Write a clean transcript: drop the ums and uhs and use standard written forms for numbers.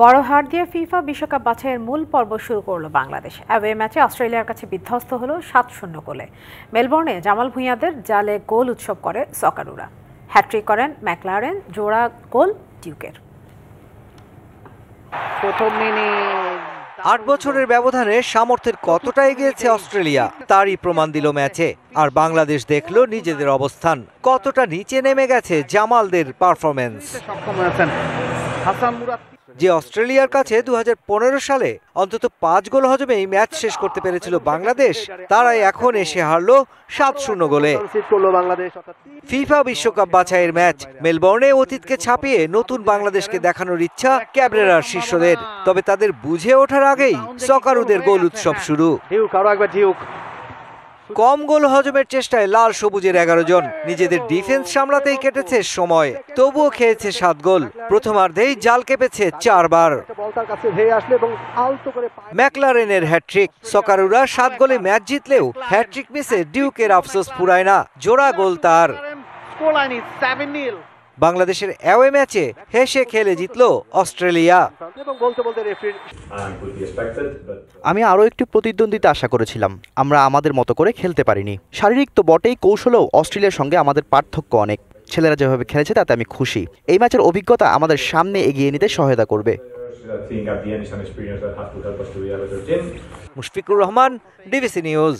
বড় হার দিয়ে ফিফা বিশ্বকাপ বাছাইয়ের মূল পর্ব শুরু করলো বাংলাদেশ। অ্যাওয়ে ম্যাচে অস্ট্রেলিয়ার কাছে বিধ্বস্ত হলো ৭-০ গোলে। মেলবোর্নে জামাল ভুঁইয়াদের জালে গোল উৎসব করে সকারুরা। হ্যাটট্রিক করেন ম্যাকলারেন, জোড়া গোল ডিউকের। ৮ বছরের ব্যবধানে সামর্থ্যের কতটা এগিয়েছে অস্ট্রেলিয়া তারই প্রমাণ দিল ম্যাচে। আর বাংলাদেশ দেখল নিজেদের অবস্থান কতটা নিচে নেমে গেছে জামালদের পারফরমেন্স। হাসান মুরাতি যে অস্ট্রেলিয়ার কাছে ২০১৫ সালে অন্তত ৫ গোল হজমে এই ম্যাচ শেষ করতে পেরেছিল বাংলাদেশ, তারাই এখন এসে হারলো ৭-০ গোলে। ফিফা বিশ্বকাপ বাছাইয়ের ম্যাচ মেলবোর্নে অতীতকে ছাপিয়ে নতুন বাংলাদেশকে দেখানোর ইচ্ছা ক্যাবরেরার শিষ্যদের। তবে তাদের বুঝে ওঠার আগেই সকারুদের গোল উৎসব শুরু। কম গোল হজমের চেষ্টায় লাল সবুজের ১১ জন, নিজেদের ডিফেন্স সামলাতেই কেটেছে সময়, তবুও খেয়েছে ৭ গোল। প্রথমার্ধেই জাল কেঁপেছে ৪ বার। ম্যাকলারেনের হ্যাটট্রিক। সকারুরা ৭ গোলে ম্যাচ জিতলেও হ্যাটট্রিক মিসে ডিউকের আফসোস ফুরায় না, জোড়া গোল তার। বাংলাদেশের অ্যাওয়ে ম্যাচে হেসে খেলে জিতল অস্ট্রেলিয়া। আমি আরও একটি প্রতিদ্বন্দ্বিতা আশা করেছিলাম, আমরা আমাদের মতো করে খেলতে পারিনি। শারীরিক তো বটেই, কৌশলেও অস্ট্রেলিয়ার সঙ্গে আমাদের পার্থক্য অনেক। ছেলেরা যেভাবে খেলেছে তাতে আমি খুশি। এই ম্যাচের অভিজ্ঞতা আমাদের সামনে এগিয়ে নিতে সহায়তা করবে। Mushfiqur Rahman, DBC news.